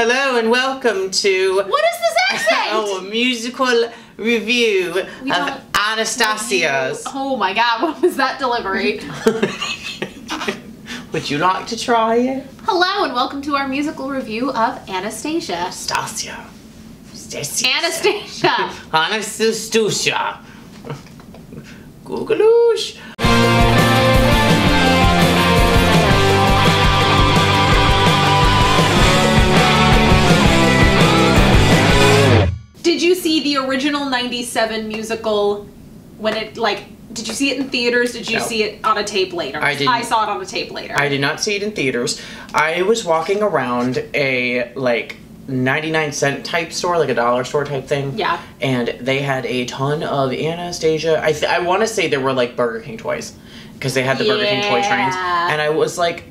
Hello and welcome to... What is this accent? Oh, a musical review of Anastasia's. Oh my god, what was that delivery? Would you like to try it? Hello and welcome to our musical review of Anastasia. Anastasia. Anastasia. Anastasia. Googaloosh. Did you see the original 97 musical when it, like, did you see it in theaters? Did you see it on a tape later? I didn't. I saw it on a tape later. I did not see it in theaters. I was walking around a, like, 99-cent type store, like a dollar store type thing. Yeah. And they had a ton of Anastasia. I want to say there were, like, Burger King toys. Because they had the Burger King toy trains. And I was like...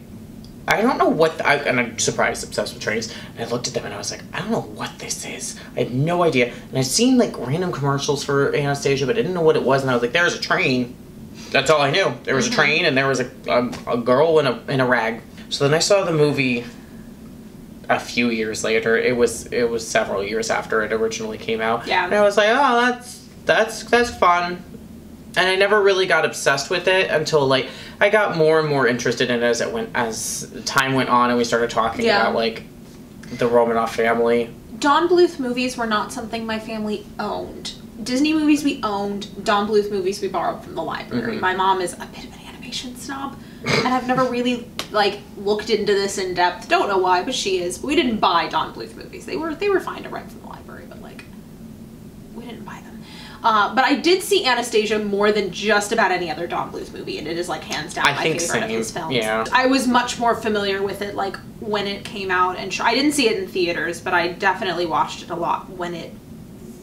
I don't know what, and I'm surprised, obsessed with trains, and I looked at them and I was like, I don't know what this is. I had no idea. And I'd seen like random commercials for Anastasia, but I didn't know what it was, and I was like, there's a train. That's all I knew. There was a train, and there was a girl in a rag. So then I saw the movie a few years later. It was several years after it originally came out. Yeah. And I was like, oh, that's fun. And I never really got obsessed with it until, like, I got more and more interested in it as time went on and we started talking about, like, the Romanoff family. Don Bluth movies were not something my family owned. Disney movies we owned. Don Bluth movies we borrowed from the library. My mom is a bit of an animation snob, and I've never really, like, looked into this in depth. Don't know why, but she is. But we didn't buy Don Bluth movies. They were fine to rent from the library, but, like, we didn't buy them. But I did see Anastasia more than just about any other Don Bluth movie, and it is, like, hands down my favorite of his films. Yeah. I was much more familiar with it, like, when it came out, and I didn't see it in theaters, but I definitely watched it a lot when it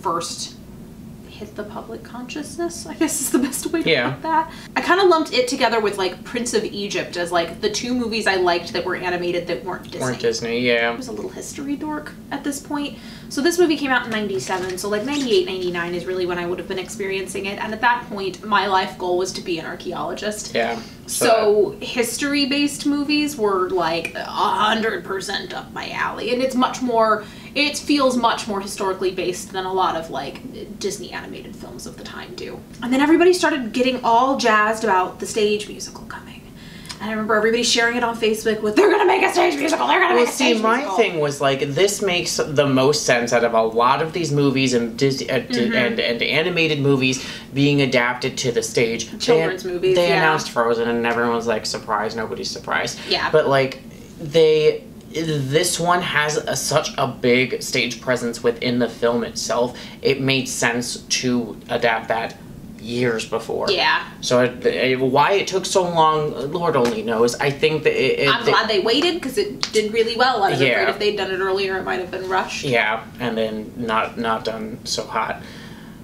first hit the public consciousness, I guess is the best way to put that. I kind of lumped it together with, like, Prince of Egypt as, like, the two movies I liked that were animated that weren't Disney. Weren't Disney, yeah. I was a little history dork at this point. So this movie came out in 97, so, like, 98, 99 is really when I would have been experiencing it, and at that point, my life goal was to be an archaeologist. Yeah. So history-based movies were, like, 100% up my alley, and it's much more... It feels much more historically based than a lot of, like, Disney animated films of the time do. And then everybody started getting all jazzed about the stage musical coming. And I remember everybody sharing it on Facebook with, they're gonna make a stage musical, they're gonna make a stage musical. Well, see, my thing was, like, this makes the most sense out of a lot of these movies and Disney, and animated movies being adapted to the stage. Children's movies, They announced Frozen and everyone was, like, surprised. Nobody's surprised. Yeah. But, like, this one has such a big stage presence within the film itself. It made sense to adapt that years before. Yeah. So why it took so long, Lord only knows. I think that I'm glad they waited because it did really well. I was afraid if they'd done it earlier, it might have been rushed. Yeah, and then not done so hot.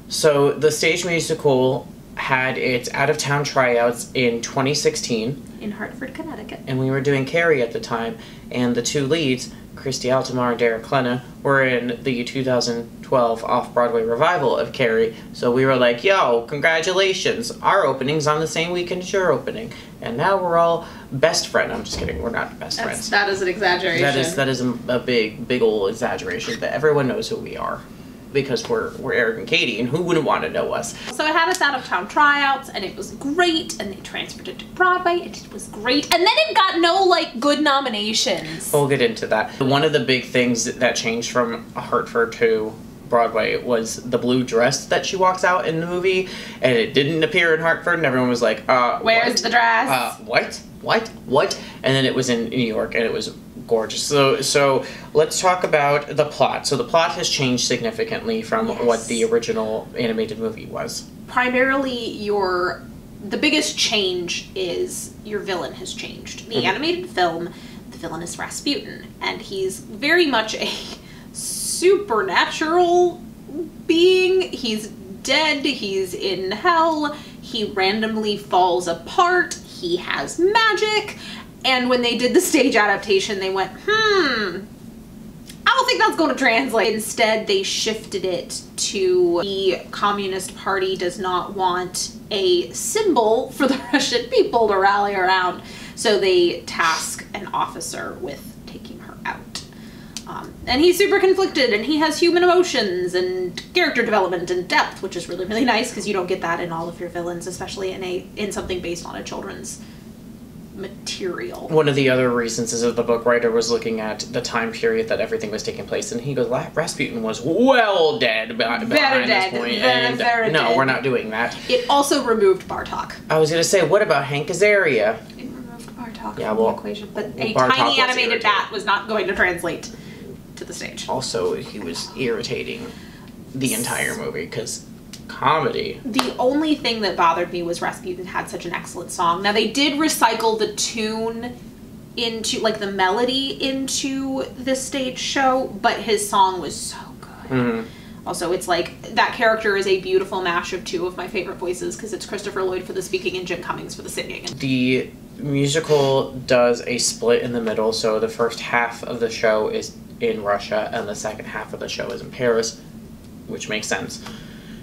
So the stage musical had its out-of-town tryouts in 2016. In Hartford, Connecticut. And we were doing Carrie at the time, and the two leads, Christy Altomare and Derek Klena, were in the 2012 off-Broadway revival of Carrie, so we were like, yo, congratulations, our opening's on the same weekend as your opening, and now we're all best friends. I'm just kidding, we're not best friends. That is an exaggeration. That is a big ol' exaggeration, but everyone knows who we are. Because we're Eric and Katie, and who wouldn't want to know us? So it had us out-of-town tryouts, and it was great, and they transferred it to Broadway, and it was great, and then it got no, like, good nominations. We'll get into that. One of the big things that changed from Hartford to Broadway was the blue dress that she walks out in the movie, and it didn't appear in Hartford, and everyone was like, where's the dress? What? And then it was in New York, and it was gorgeous. So let's talk about the plot. So the plot has changed significantly from what the original animated movie was. Primarily, the biggest change is your villain has changed. The animated film, the villain is Rasputin, and he's very much a supernatural being. He's dead, he's in hell, he randomly falls apart, he has magic, and when they did the stage adaptation, they went, I don't think that's going to translate. Instead, they shifted it to the Communist Party does not want a symbol for the Russian people to rally around, so they task an officer with taking her out. And he's super conflicted, and he has human emotions and character development and depth, which is really, really nice because you don't get that in all of your villains, especially in something based on a children's material. One of the other reasons is that the book writer was looking at the time period that everything was taking place, and he goes, Rasputin was well dead behind this point, and no, we're not doing that. It also removed Bartok. I was going to say, what about Hank Azaria? It removed Bartok from the equation, but a tiny animated bat was not going to translate to the stage. Also, he was irritating the entire movie, because... comedy. The only thing that bothered me was Rasputin had such an excellent song. Now, they did recycle the tune into, like, the melody into this stage show, but his song was so good. Mm-hmm. Also, it's like, that character is a beautiful mash of two of my favorite voices, because it's Christopher Lloyd for the speaking and Jim Cummings for the singing. The musical does a split in the middle, so the first half of the show is in Russia, and the second half of the show is in Paris, which makes sense.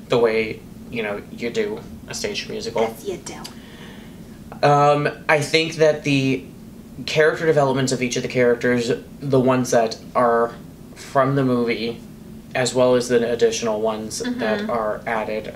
The way, you know, you do a stage musical. Yes, you do. I think that the character developments of each of the characters, the ones that are from the movie, as well as the additional ones that are added,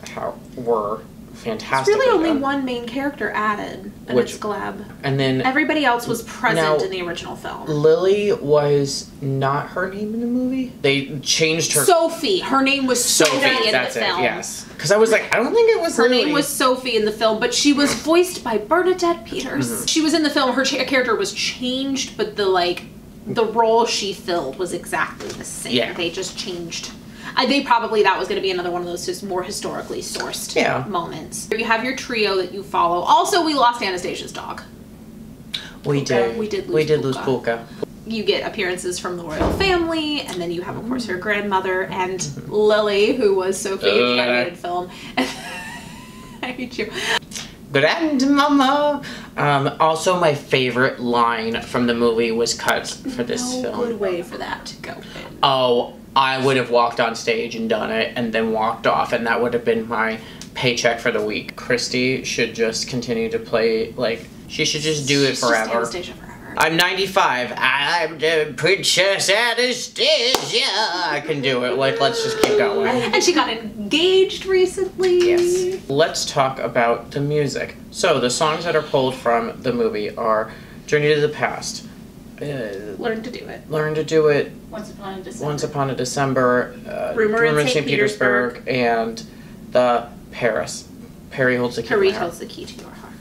were fantastic. There's really only one main character added, and it's Gleb. And then... everybody else was present in the original film. Lily was not her name in the movie. They changed her... Sophie. Her name was Sophie in the film. It, yes. Because I was like, I don't think it was her name was Sophie in the film, but she was voiced by Bernadette Peters. She was in the film. Her character was changed, but the, like, the role she filled was exactly the same. Yeah. They just changed... they probably, that was going to be another one of those more historically sourced moments. You have your trio that you follow. Also, we lost Anastasia's dog. We did. We did lose Pulka. You get appearances from the royal family, and then you have, of course, her grandmother and Lily, who was Sophie in the animated film. I hate you. Grandmama. Also, my favorite line from the movie was cut for this film. No good way for that to go. Oh, I would have walked on stage and done it and then walked off, and that would have been my paycheck for the week. Christy should just continue to play, like, she should just do it forever. Anastasia forever. I'm 95. I'm the Princess Anastasia. I can do it. Like, let's just keep going. And she got engaged recently. Yes. Let's talk about the music. So, the songs that are pulled from the movie are Journey to the Past, Learn to Do It. Learn to Do It. Once Upon a December. Once Upon a December. Rumor in St. Petersburg. And the Paris. Perry Holds the Key to Your Heart. Perry Holds the Key to Your Heart.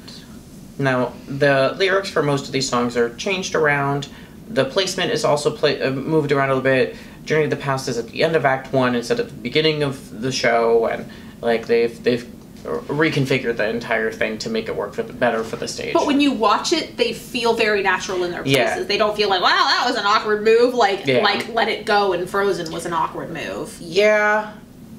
Now, the lyrics for most of these songs are changed around. The placement is also moved around a little bit. Journey to the Past is at the end of Act 1 instead of the beginning of the show. And, like, they've reconfigured the entire thing to make it work for the better for the stage. But when you watch it, they feel very natural in their places. Yeah. They don't feel like, wow, that was an awkward move. Like, like Let It Go and Frozen was an awkward move. Yeah.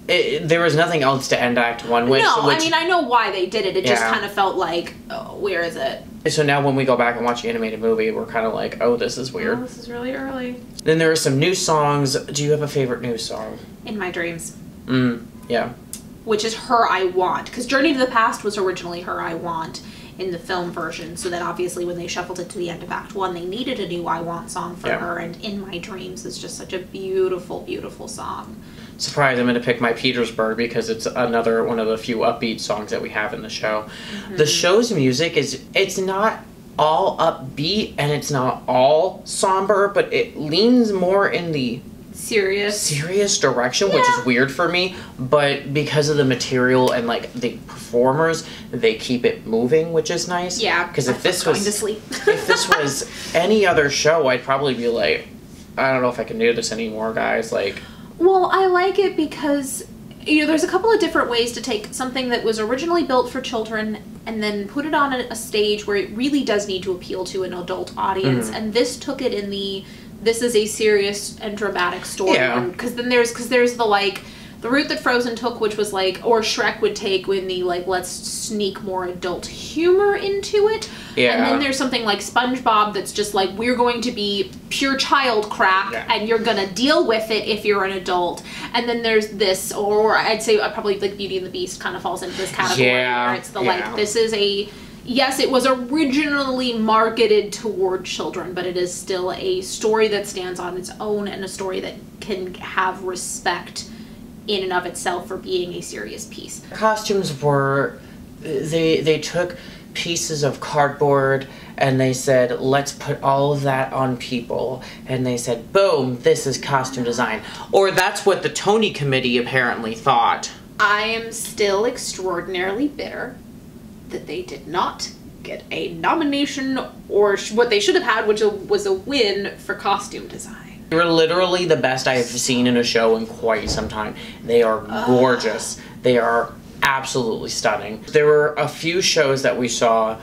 There was nothing else to end Act 1 with. No, I mean, I know why they did it. It just kind of felt like, oh, where is it? So now when we go back and watch the animated movie, we're kind of like, oh, this is weird. Oh, this is really early. Then there are some new songs. Do you have a favorite new song? In My Dreams. Yeah. Which is Her I Want, because Journey to the Past was originally Her I Want in the film version, so that obviously when they shuffled it to the end of Act 1, they needed a new I Want song for her, and In My Dreams is just such a beautiful, beautiful song. Surprise, I'm going to pick My Petersburg because it's another one of the few upbeat songs that we have in the show. The show's music is, it's not all upbeat and it's not all somber, but it leans more in the serious direction, which is weird for me, but because of the material and, like, the performers, they keep it moving, which is nice. Yeah, because if this was if this was any other show, I'd probably be like, I don't know if I can do this anymore, guys. Like, well, I like it because, you know, there's a couple of different ways to take something that was originally built for children and then put it on a stage where it really does need to appeal to an adult audience, and this took it in the this is a serious and dramatic story. Because then there's the, like, the route that Frozen took, which was like, or Shrek would take when the, like, let's sneak more adult humor into it. And then there's something like SpongeBob that's just like, we're going to be pure child crap and you're gonna deal with it if you're an adult. And then there's this, or I'd say probably like Beauty and the Beast kind of falls into this category where it's the like, this is a yes, it was originally marketed toward children, but it is still a story that stands on its own and a story that can have respect in and of itself for being a serious piece. Costumes were, they took pieces of cardboard and they said, let's put all of that on people, and they said, boom, this is costume design. Or that's what the Tony Committee apparently thought. I am still extraordinarily bitter that they did not get a nomination, or what they should have had, which was a win for costume design. They were literally the best I have seen in a show in quite some time. They are gorgeous. They are absolutely stunning. There were a few shows that we saw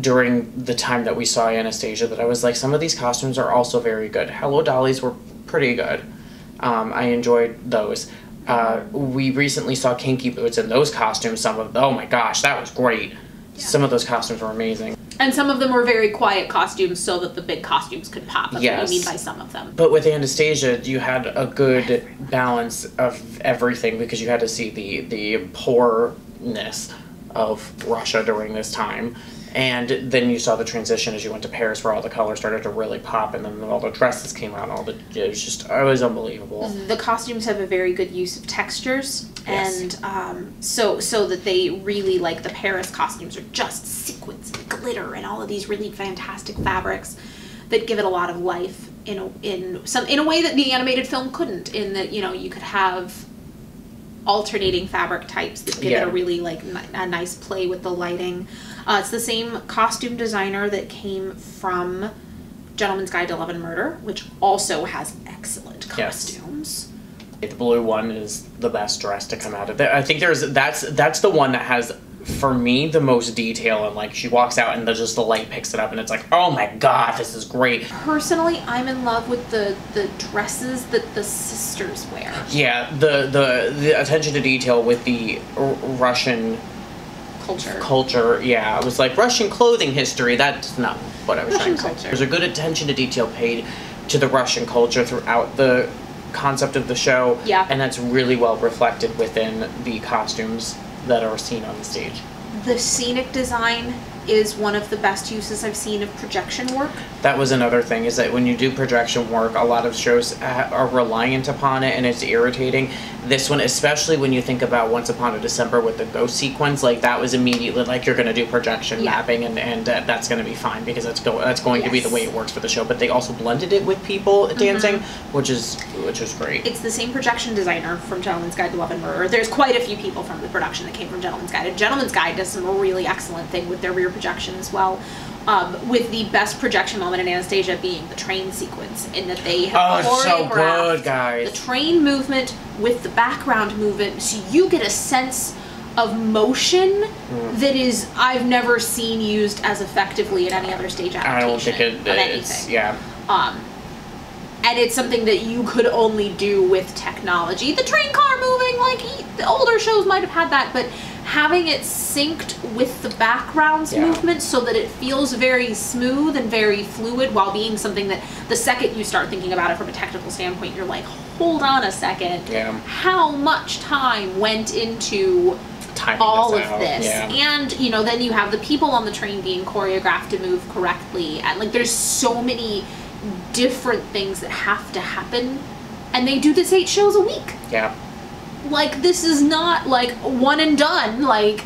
during the time that we saw Anastasia that I was like, some of these costumes are also very good. Hello Dolly's were pretty good. I enjoyed those. We recently saw Kinky Boots, and those costumes, some of them, oh my gosh, that was great. Yeah. Some of those costumes were amazing. And some of them were very quiet costumes so that the big costumes could pop. That's yes. what I mean by some of them. But with Anastasia, you had a good balance of everything, because you had to see the poorness of Russia during this time. And then you saw the transition as you went to Paris, where all the colors started to really pop, and then all the dresses came out, it was just, it was unbelievable. The costumes have a very good use of textures, yes. and so that they really, like, the Paris costumes are just sequins and glitter and all of these really fantastic fabrics that give it a lot of life in a way that the animated film couldn't, in that, you know, you could have alternating fabric types that give yeah. it a really, like, a nice play with the lighting. It's the same costume designer that came from Gentleman's Guide to Love and Murder, which also has excellent costumes. Yes. The blue one is the best dress to come out of there. I think that's the one that has, for me, the most detail, and like she walks out and just the light picks it up and it's like, oh my god, this is great. Personally, I'm in love with the dresses that the sisters wear. Yeah, the attention to detail with the Russian culture, yeah. It was like Russian clothing history. That's not what I was Russian trying to say. There's a good attention to detail paid to the Russian culture throughout the concept of the show, yeah. and that's really well reflected within the costumes that are seen on the stage. The scenic design is one of the best uses I've seen of projection work. That was another thing, is that when you do projection work, a lot of shows are reliant upon it, and it's irritating. This one, especially when you think about Once Upon a December with the ghost sequence, like that was immediately like, you're going to do projection yeah. mapping, and that's going to be fine, because that's going yes. to be the way it works for the show. But they also blended it with people dancing, which is great. It's the same projection designer from Gentleman's Guide to Love and Murder. There's quite a few people from the production that came from Gentleman's Guide. And Gentleman's Guide does some really excellent thing with their rear projection as well, with the best projection moment in Anastasia being the train sequence, in that they have choreographed the train movement with the background movement, so you get a sense of motion that is, I've never seen used as effectively in any other stage adaptation. I don't think it's yeah. And it's something that you could only do with technology. The train car moving, like the older shows might have had that, but having it synced with the background's yeah. movement so that it feels very smooth and very fluid, while being something that the second you start thinking about it from a technical standpoint, you're like, hold on a second, yeah. how much time went into all of this? Yeah. And, you know, then you have the people on the train being choreographed to move correctly, and like there's so many different things that have to happen, and they do this 8 shows a week. Yeah. Like, this is not like one and done. Like,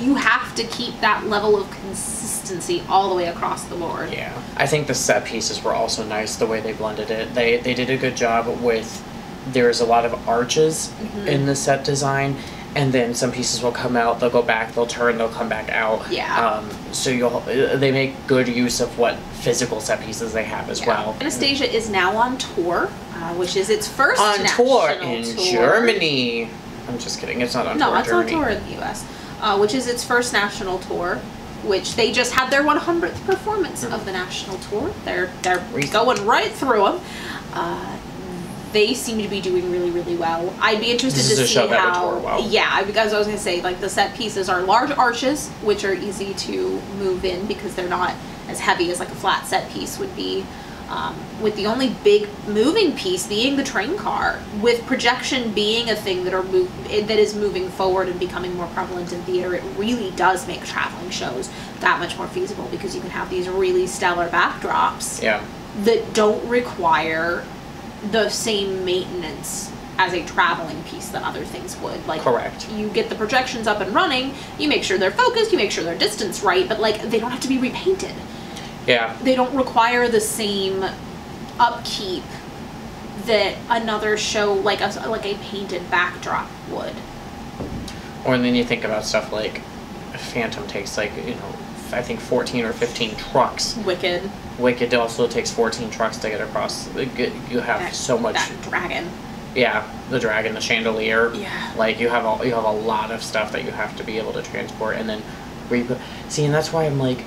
you have to keep that level of consistency all the way across the board. Yeah. I think the set pieces were also nice, the way they blended it. They did a good job with, there's a lot of arches in the set design, and then some pieces will come out, they'll go back, they'll turn, they'll come back out. Yeah. So they make good use of what physical set pieces they have as yeah. well. Anastasia is now on tour, which is its first national tour in Germany. I'm just kidding. It's not on tour in Germany. No, it's on tour in the US, which is its first national tour, which they just had their 100th performance of the national tour. They're going right through them. They seem to be doing really, really well. I'd be interested to see how. Well. Yeah, because I was going to say, like, the set pieces are large arches, which are easy to move in because they're not as heavy as like a flat set piece would be. with the only big moving piece being the train car, with projection being a thing that is moving forward and becoming more prevalent in theater. It really does make traveling shows that much more feasible, because you can have these really stellar backdrops that don't require the same maintenance as a traveling piece that other things would. Like, correct. You get the projections up and running, you make sure they're focused, you make sure they're distanced right, but like, they don't have to be repainted. Yeah. They don't require the same upkeep that another show, like a painted backdrop would. Or then you think about stuff like Phantom takes, like, you know, I think 14 or 15 trucks. Wicked. Wicked also takes 14 trucks to get across. You have so much. That dragon. Yeah, the dragon, the chandelier. Yeah. Like, you have a lot of stuff that you have to be able to transport and then see, and that's why I'm like,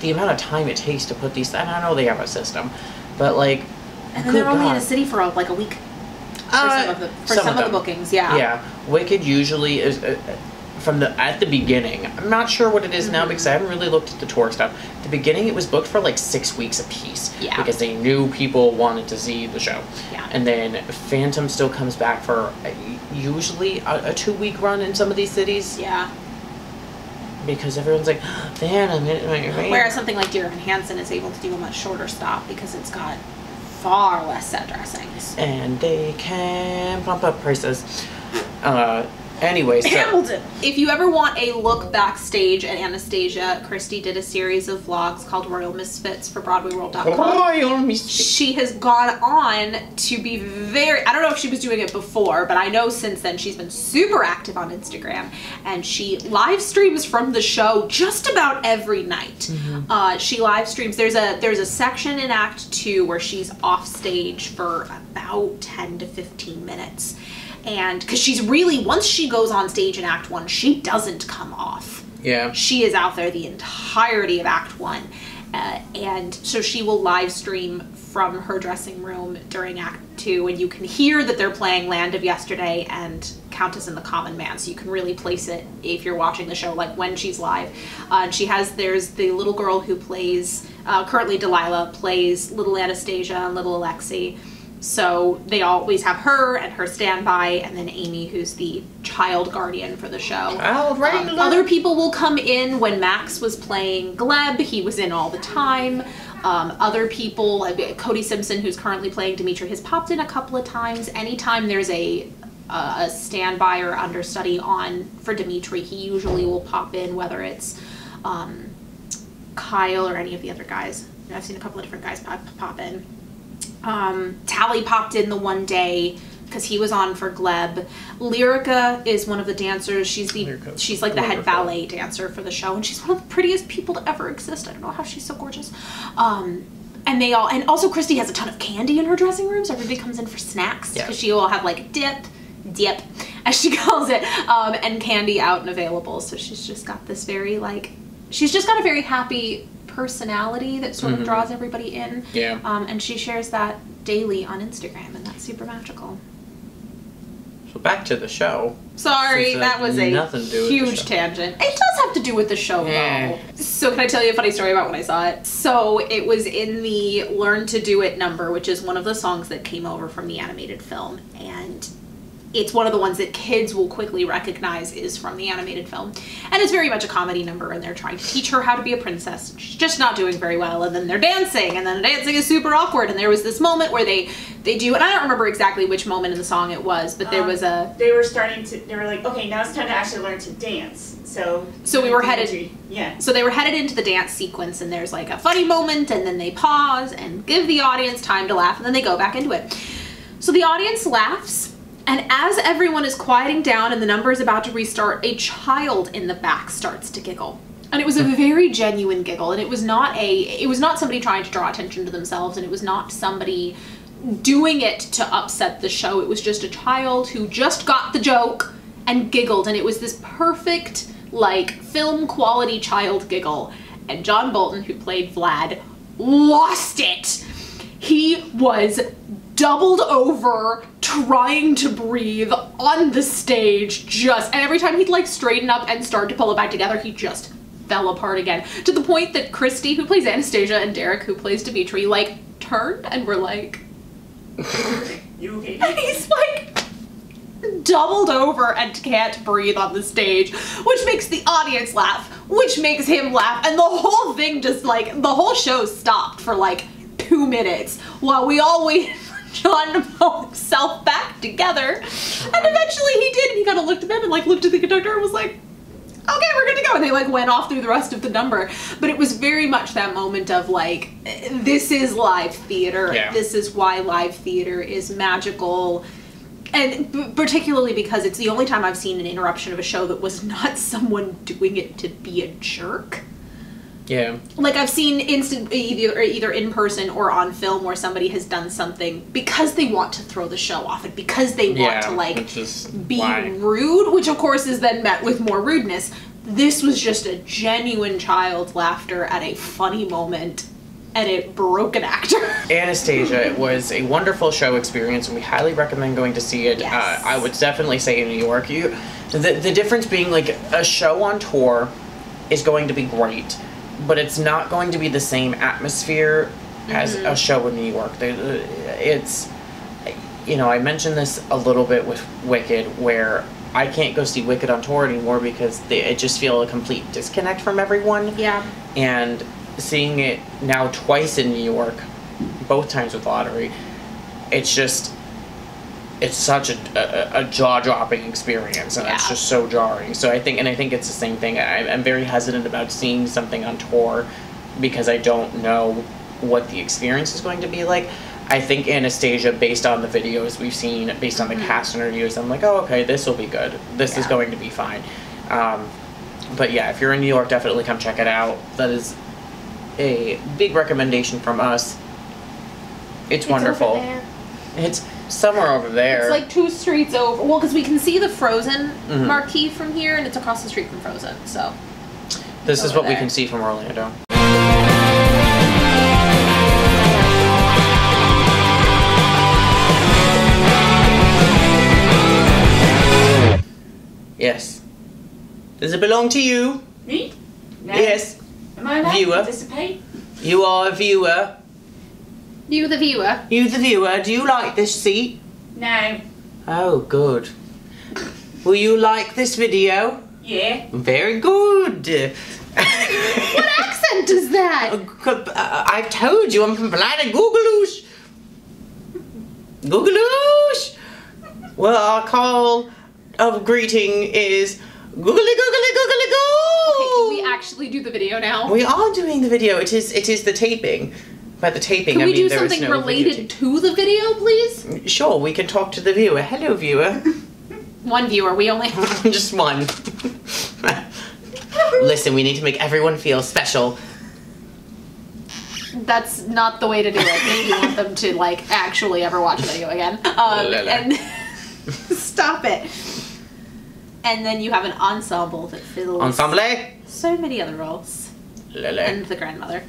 the amount of time it takes to put these. And I know they have a system, but like, and then they're only in a city for like a week. For some of the bookings, yeah. Yeah, Wicked usually is at the beginning. I'm not sure what it is now because I haven't really looked at the tour stuff. At the beginning, it was booked for like 6 weeks apiece. Yeah. Because they knew people wanted to see the show. Yeah. And then Phantom still comes back for usually a 2-week run in some of these cities. Yeah. Because everyone's like, Phantom. Whereas something like Dear Evan Hansen is able to do a much shorter stop because it's got far less set dressings. And they can bump up prices. Anyway, so Hamilton. If you ever want a look backstage at Anastasia, Christy did a series of vlogs called Royal Misfits for BroadwayWorld.com. Royal Misfits. She has gone on to be very, I don't know if she was doing it before, but I know since then she's been super active on Instagram, and she live streams from the show just about every night. She live streams. There's a section in Act 2 where she's off stage for about 10 to 15 minutes. And because she's really, once she goes on stage in Act 1, she doesn't come off. Yeah. She is out there the entirety of Act 1. And so she will live stream from her dressing room during Act 2. And you can hear that they're playing Land of Yesterday and Countess and the Common Man. So you can really place it if you're watching the show, like when she's live. There's the little girl who plays, currently Delilah, plays little Anastasia and little Alexei. So they always have her and her standby, and then Amy, who's the child guardian for the show. Other people will come in. When Max was playing Gleb, he was in all the time. Other people, like Cody Simpson, who's currently playing Dimitri, has popped in a couple of times. Anytime there's a standby or understudy on for Dimitri, he usually will pop in, whether it's Kyle or any of the other guys. I've seen a couple of different guys pop in. Tally popped in the one day because he was on for Gleb. Lyrica is one of the dancers. She's like the wonderful head ballet dancer for the show, and she's one of the prettiest people to ever exist. I don't know how she's so gorgeous. And they all, and also Christy has a ton of candy in her dressing room, so everybody comes in for snacks because she will have like dip, as she calls it, and candy out and available. So she's just got this very like, she's just got a very happy personality that sort of draws everybody in. Yeah. And she shares that daily on Instagram, and that's super magical. So back to the show. Sorry, that was a huge tangent. It does have to do with the show, though. So can I tell you a funny story about when I saw it? So it was in the Learn to Do It number, which is one of the songs that came over from the animated film, and it's one of the ones that kids will quickly recognize is from the animated film. And it's very much a comedy number, and they're trying to teach her how to be a princess. She's just not doing very well, and then they're dancing, and then the dancing is super awkward, and there was this moment where they do, and I don't remember exactly which moment in the song it was, but there was a... They were like, okay, now it's time to actually learn to dance. So we were headed... Yeah. So they were headed into the dance sequence, and there's like a funny moment, and then they pause and give the audience time to laugh, and then they go back into it. So the audience laughs, and as everyone is quieting down and the number is about to restart, a child in the back starts to giggle. And it was a very genuine giggle, and it was not somebody trying to draw attention to themselves, and it was not somebody doing it to upset the show. It was just a child who just got the joke and giggled, and it was this perfect, like, film quality child giggle. And John Bolton, who played Vlad, lost it. He was doubled over, trying to breathe on the stage, and every time he'd like straighten up and start to pull it back together, he just fell apart again, to the point that Christy, who plays Anastasia, and Derek, who plays Dimitri, like, turned and were like... You okay? And he's like doubled over and can't breathe on the stage, which makes the audience laugh, which makes him laugh, and the whole thing just like, the whole show stopped for like 2 minutes while we all waited for John to pull himself back together, and eventually he did, and he kind of looked at them and like looked at the conductor and was like, okay, we're good to go, and they like went off through the rest of the number. But it was very much that moment of like, this is live theater. Yeah. This is why live theater is magical, and particularly because it's the only time I've seen an interruption of a show that was not someone doing it to be a jerk. Yeah. Like, I've seen instant, either in person or on film, where somebody has done something because they want to throw the show off and because they want to, like, be rude, which of course is then met with more rudeness. This was just a genuine child's laughter at a funny moment, and it broke an actor. Anastasia, it was a wonderful show experience, and we highly recommend going to see it. Yes. I would definitely say in New York. The difference being, like, a show on tour is going to be great, but it's not going to be the same atmosphere as a show in New York. It's, you know, I mentioned this a little bit with Wicked, where I can't go see Wicked on tour anymore because I just feel a complete disconnect from everyone. Yeah. And seeing it now twice in New York, both times with Lottery, it's just, it's such a jaw-dropping experience, and it's just so jarring. So I think it's the same thing. I'm very hesitant about seeing something on tour because I don't know what the experience is going to be like. I think Anastasia, based on the videos we've seen, based on the cast interviews, I'm like, oh, okay, this will be good. This is going to be fine. But yeah, if you're in New York, definitely come check it out. That is a big recommendation from us. It's wonderful. It's somewhere over there. It's like 2 streets over. Well, because we can see the Frozen marquee from here, and it's across the street from Frozen, so. This is what we can see from Orlando. Yes. Does it belong to you? Me? No. Yes. Am I allowed to participate? You are a viewer. You the viewer. You the viewer. Do you like this seat? No. Oh, good. Will you like this video? Yeah. Very good. What accent is that? I've told you, I'm from Blada Googaloosh. Googaloosh. Well, our call of greeting is googly googly googly go. Okay, can we actually do the video now? We are doing the video. It is the taping. By the taping, I mean, there is no video. Can we do something related to the video, please? Sure, we can talk to the viewer. Hello, viewer. One viewer, we only have... Just one. Listen, we need to make everyone feel special. That's not the way to do it. Maybe want them to, like, actually ever watch a video again. And stop it. And then you have an ensemble that fills... Ensemble? So many other roles. Lele. And the grandmother.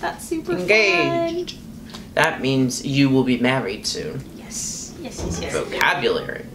That's super engaged. Fun. That means you will be married soon. Yes. Yes, yes, yes. Vocabulary.